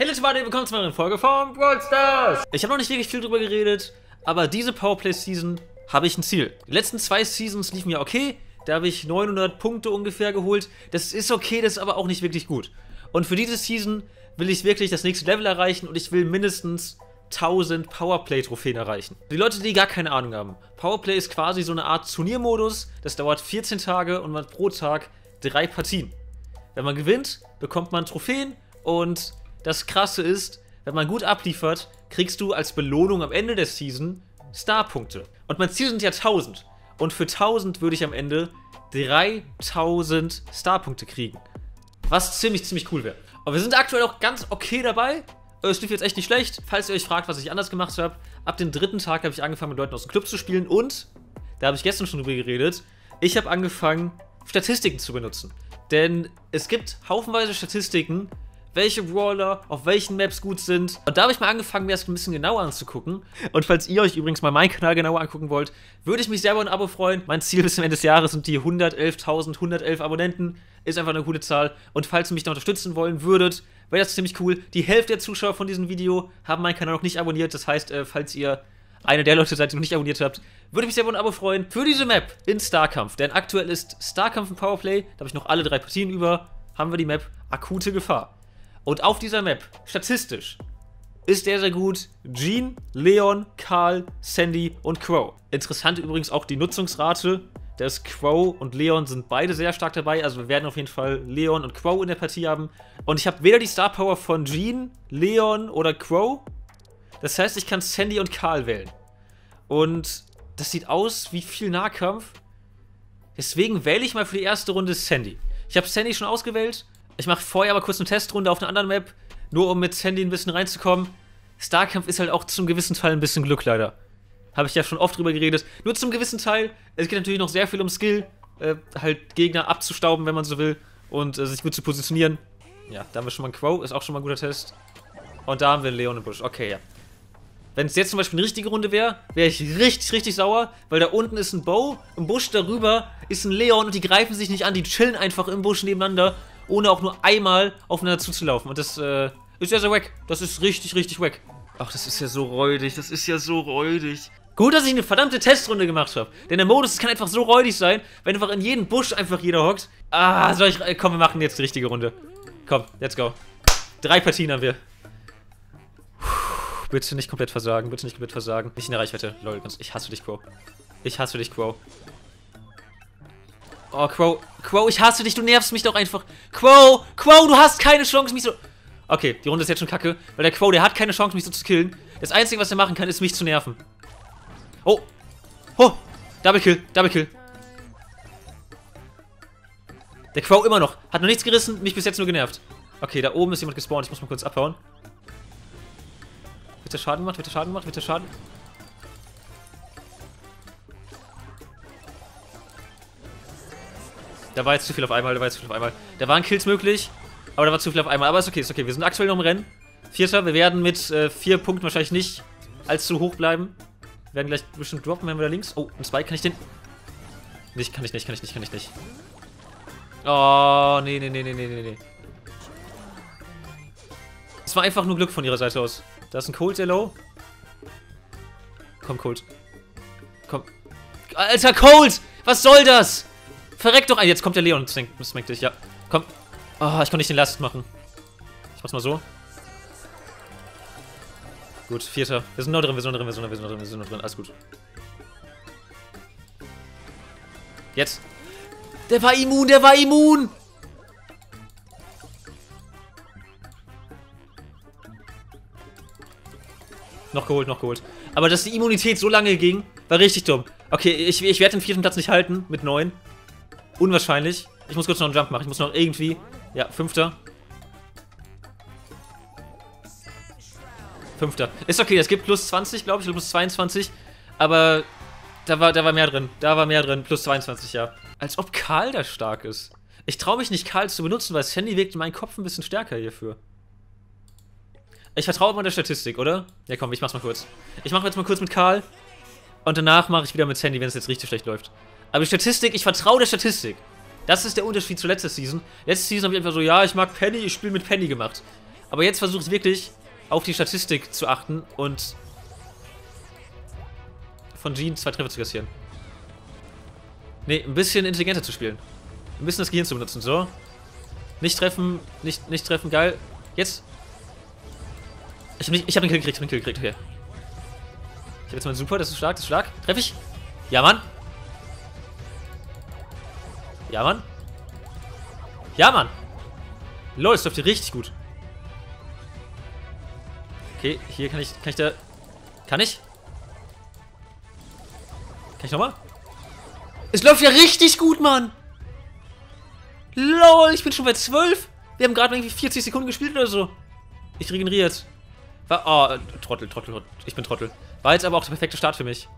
Hey Leute, willkommen zu einer Folge von Goldstars! Ich habe noch nicht wirklich viel drüber geredet, aber diese Powerplay-Season habe ich ein Ziel. Die letzten zwei Seasons liefen ja okay, da habe ich 900 Punkte ungefähr geholt. Das ist okay, das ist aber auch nicht wirklich gut. Und für diese Season will ich wirklich das nächste Level erreichen und ich will mindestens 1000 Powerplay-Trophäen erreichen. Die Leute, die gar keine Ahnung haben, Powerplay ist quasi so eine Art Turniermodus, das dauert 14 Tage und man hat pro Tag 3 Partien. Wenn man gewinnt, bekommt man Trophäen und das Krasse ist, wenn man gut abliefert, kriegst du als Belohnung am Ende der Season Starpunkte. Und mein Ziel sind ja 1000. Und für 1000 würde ich am Ende 3000 Starpunkte kriegen. Was ziemlich cool wäre. Und wir sind aktuell auch ganz okay dabei. Es lief jetzt echt nicht schlecht. Falls ihr euch fragt, was ich anders gemacht habe, ab dem dritten Tag habe ich angefangen, mit Leuten aus dem Club zu spielen. Und, da habe ich gestern schon drüber geredet, ich habe angefangen, Statistiken zu benutzen. Denn es gibt haufenweise Statistiken, welche Brawler auf welchen Maps gut sind. Und da habe ich mal angefangen, mir das ein bisschen genauer anzugucken. Und falls ihr euch übrigens mal meinen Kanal genauer angucken wollt, würde ich mich sehr über ein Abo freuen. Mein Ziel bis zum Ende des Jahres sind die 111 Abonnenten. Ist einfach eine coole Zahl. Und falls ihr mich noch unterstützen wollen würdet, wäre das ziemlich cool. Die Hälfte der Zuschauer von diesem Video haben meinen Kanal noch nicht abonniert. Das heißt, falls ihr eine der Leute seid, die noch nicht abonniert habt, würde mich sehr über ein Abo freuen. Für diese Map in Starkampf. Denn aktuell ist Starkampf ein Powerplay. Da habe ich noch alle 3 Partien über. Haben wir die Map akute Gefahr. Und auf dieser Map, statistisch, ist sehr gut Jean, Leon, Karl, Sandy und Crow. Interessant übrigens auch die Nutzungsrate, dass Crow und Leon sind beide sehr stark dabei. Also wir werden auf jeden Fall Leon und Crow in der Partie haben. Und ich habe weder die Star Power von Jean, Leon oder Crow. Das heißt, ich kann Sandy und Karl wählen. Und das sieht aus wie viel Nahkampf. Deswegen wähle ich mal für die erste Runde Sandy. Ich habe Sandy schon ausgewählt. Ich mache vorher aber kurz eine Testrunde auf einer anderen Map, nur um mit Sandy ein bisschen reinzukommen. Starkampf ist halt auch zum gewissen Teil ein bisschen Glück, leider. Habe ich ja schon oft drüber geredet. Nur zum gewissen Teil. Es geht natürlich noch sehr viel um Skill. Halt Gegner abzustauben, wenn man so will. Und sich gut zu positionieren. Ja, da haben wir schon mal einen Crow. Ist auch schon mal ein guter Test. Und da haben wir einen Leon im Busch. Okay, ja. Wenn es jetzt zum Beispiel eine richtige Runde wäre, wäre ich richtig sauer. Weil da unten ist ein Bo. Im Busch darüber ist ein Leon. Und die greifen sich nicht an. Die chillen einfach im Busch nebeneinander, ohne auch nur einmal aufeinander zuzulaufen. Und das ist ja so wack. Das ist richtig wack. Ach, das ist ja so räudig. Gut, dass ich eine verdammte Testrunde gemacht habe. Denn der Modus, das kann einfach so räudig sein, wenn einfach in jedem Busch einfach jeder hockt. Ah, soll ich... Komm, wir machen jetzt die richtige Runde. Komm, let's go. 3 Partien haben wir. Puh, bitte nicht komplett versagen. Nicht in der Reichweite. Lol, ich hasse dich, Crow. Oh, Crow, ich hasse dich, du nervst mich doch einfach. Crow, du hast keine Chance, mich so... Okay, die Runde ist jetzt schon kacke, weil der Crow, der hat keine Chance, mich so zu killen. Das Einzige, was er machen kann, ist, mich zu nerven. Oh. Oh. Double Kill. Der Crow immer noch. Hat noch nichts gerissen, mich bis jetzt nur genervt. Okay, da oben ist jemand gespawnt, ich muss mal kurz abhauen. Wird der Schaden gemacht, Da war jetzt zu viel auf einmal, Da waren Kills möglich, aber da war zu viel auf einmal. Aber ist okay, wir sind aktuell noch im Rennen. 4. Wir werden mit 4 Punkten wahrscheinlich nicht allzu hoch bleiben. Wir werden gleich bestimmt droppen, wenn wir da links... Oh, ein Spike, kann ich den... Nicht, kann ich nicht. Oh, nee. Es war einfach nur Glück von ihrer Seite aus. Da ist ein Colt, der low. Komm, Colt. Alter, Colt! Was soll das? Verreck doch ein. Jetzt kommt der Leon und smackt dich, ja. Komm. Oh, ich kann nicht den Last machen. Ich mach's mal so. Gut, 4. Wir sind noch drin, wir sind noch drin. Alles gut. Jetzt. Der war immun, Noch geholt. Aber dass die Immunität so lange ging, war richtig dumm. Okay, ich werde den 4. Platz nicht halten mit 9. Unwahrscheinlich. Ich muss kurz noch einen Jump machen. Ich muss noch irgendwie... Ja, 5. Ist okay, es gibt plus 20, glaube ich, oder plus 22. Aber da war mehr drin. Plus 22, ja. Als ob Karl da stark ist. Ich traue mich nicht, Karl zu benutzen, weil Sandy wirkt in meinen Kopf ein bisschen stärker hierfür. Ich vertraue immer der Statistik, oder? Ja, komm, ich mach's mal kurz. Ich mache jetzt mal kurz mit Karl. Und danach mache ich wieder mit Sandy, wenn es jetzt richtig schlecht läuft. Aber die Statistik, ich vertraue der Statistik. Das ist der Unterschied zu letzter Season. Letzte Season habe ich einfach so, ja, ich mag Penny, ich spiele mit Penny gemacht. Aber jetzt versucht wirklich auf die Statistik zu achten und von Jean 2 Treffer zu kassieren. Ne, ein bisschen intelligenter zu spielen. Ein bisschen das Gehirn zu benutzen, so. Nicht treffen, nicht treffen, geil. Jetzt. Ich hab den Kill gekriegt, okay. Ich hab jetzt mal einen Super, das ist stark, Treffe ich? Ja, Mann. Lol, das läuft hier richtig gut. Okay, hier kann ich, Kann ich nochmal? Es läuft ja richtig gut, Mann! LOL, ich bin schon bei 12! Wir haben gerade irgendwie 40 Sekunden gespielt oder so. Ich regeneriere jetzt. Oh, Trottel. Ich bin Trottel. War jetzt aber auch der perfekte Start für mich.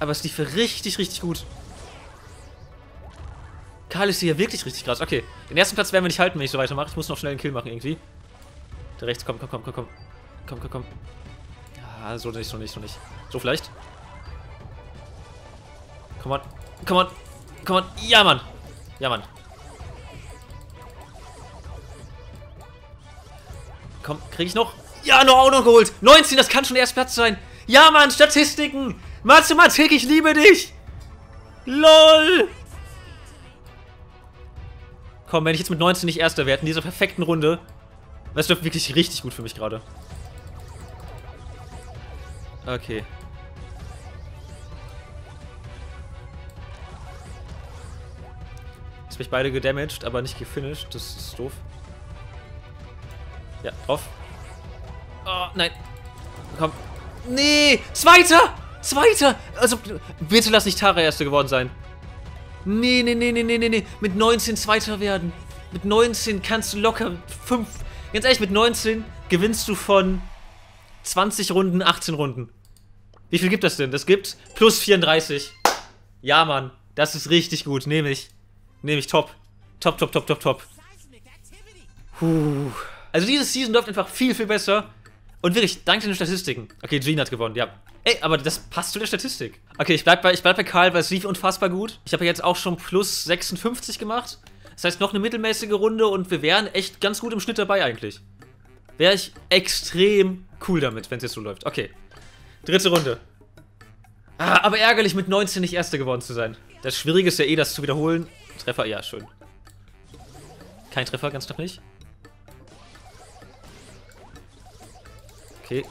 Aber es lief richtig, gut. Karl ist hier wirklich richtig krass. Okay, den ersten Platz werden wir nicht halten, wenn ich so weitermache. Ich muss noch schnell einen Kill machen irgendwie. Da rechts, komm. Ah, so nicht. So vielleicht. Komm on. Ja, Mann. Komm, krieg ich noch? Ja, noch auch noch geholt. 19, das kann schon erst Platz sein. Ja, Mann, Statistiken. Mathematik, ich liebe dich. LOL. Komm, wenn ich jetzt mit 19 nicht Erster werde in dieser perfekten Runde. Das läuft wirklich richtig gut für mich gerade. Okay. Jetzt bin ich beide gedamaged, aber nicht gefinished. Das ist doof. Ja, drauf. Oh, nein. Komm. Nee! Zweiter! Also, bitte lass nicht Tara Erste geworden sein. Nee. Mit 19 Zweiter werden. Mit 19 kannst du locker 5... Ganz ehrlich, mit 19 gewinnst du von 20 Runden, 18 Runden. Wie viel gibt das denn? Das gibt plus 34. Ja, Mann. Das ist richtig gut. Nehme ich. Top. Top. Puh. Also diese Season läuft einfach viel, besser. Und wirklich, dank den Statistiken. Okay, Jean hat gewonnen, ja. Ey, aber das passt zu der Statistik. Okay, ich bleib bei Karl, weil es lief unfassbar gut. Ich habe ja jetzt auch schon plus 56 gemacht. Das heißt, noch eine mittelmäßige Runde und wir wären echt ganz gut im Schnitt dabei eigentlich. Wäre ich extrem cool damit, wenn es jetzt so läuft. Okay, dritte Runde. Ah, aber ärgerlich, mit 19 nicht Erster geworden zu sein. Das Schwierige ist ja eh, das zu wiederholen. Treffer, ja, schön. Kein Treffer, ganz knapp nicht. Okay,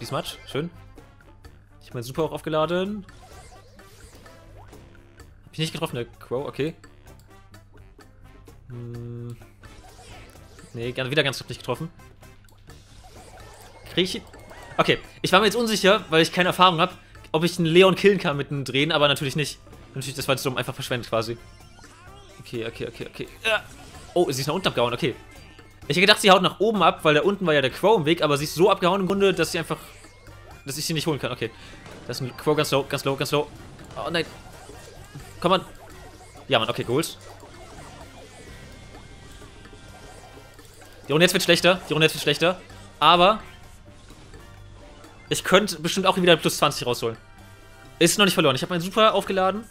diesmal, schön. Ich meine, super auch aufgeladen. Hab ich nicht getroffen, der Crow, okay. Nee, wieder ganz knapp nicht getroffen. Krieg ich. Okay, ich war mir jetzt unsicher, weil ich keine Erfahrung habe, ob ich einen Leon killen kann mit einem Drehen, aber natürlich nicht. Natürlich, das war jetzt so einfach verschwendet quasi. Okay. Oh, sie ist nach unten abgehauen, okay. Ich hätte gedacht, sie haut nach oben ab, weil da unten war ja der Crow im Weg, aber sie ist so abgehauen im Grunde, dass sie einfach. Dass ich sie nicht holen kann, okay. Das ist ein Crow ganz low. Oh nein. Komm an. Ja, Mann, okay, geholt. Die Runde jetzt wird schlechter, aber ich könnte bestimmt auch wieder plus 20 rausholen. Ist noch nicht verloren. Ich habe meinen Super aufgeladen.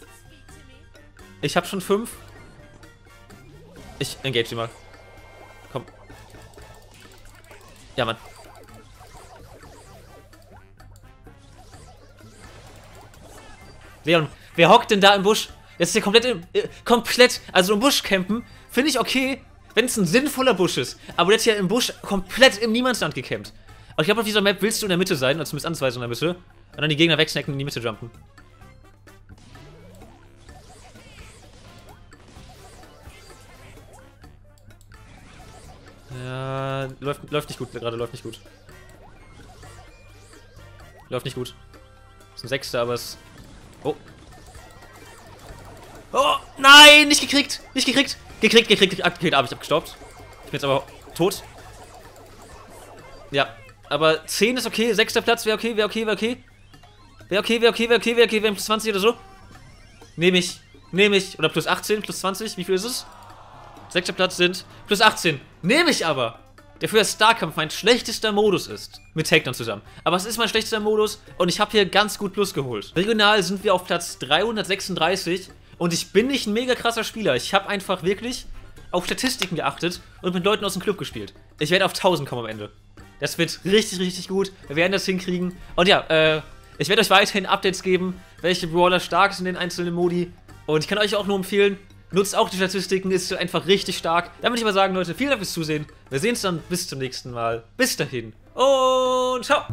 Ich habe schon 5. Ich engage die mal. Komm. Ja, Mann. Leon, wer hockt denn da im Busch? Das ist ja komplett, also im Busch campen, finde ich okay. Wenn es ein sinnvoller Busch ist, aber jetzt hier im Busch komplett im Niemandsland gecampt. Aber ich glaube, auf dieser Map willst du in der Mitte sein, oder zumindest ansatzweise in der Mitte. Und dann die Gegner wegsnacken und in die Mitte jumpen. Ja, läuft nicht gut gerade, läuft nicht gut. Ist ein Sechster, aber es... Oh. Oh, nein, nicht gekriegt, Gekriegt, aber ich hab gestoppt. Ich bin jetzt aber tot. Ja, aber 10 ist okay, 6. Platz wäre okay, wäre plus 20 oder so. Nehme ich. Oder plus 18, plus 20, wie viel ist es? 6. Platz sind plus 18. Nehme ich aber. Dafür ist Starkampf mein schlechtester Modus ist. Mit Takedown zusammen. Aber es ist mein schlechtester Modus und ich habe hier ganz gut Plus geholt. Regional sind wir auf Platz 336. Und ich bin nicht ein mega krasser Spieler. Ich habe einfach wirklich auf Statistiken geachtet und mit Leuten aus dem Club gespielt. Ich werde auf 1000 kommen am Ende. Das wird richtig, richtig gut. Wir werden das hinkriegen. Und ja, ich werde euch weiterhin Updates geben, welche Brawler stark sind in den einzelnen Modi. Und ich kann euch auch nur empfehlen, nutzt auch die Statistiken, ist einfach richtig stark. Dann würde ich mal sagen, Leute, vielen Dank fürs Zusehen. Wir sehen uns dann bis zum nächsten Mal. Bis dahin und ciao!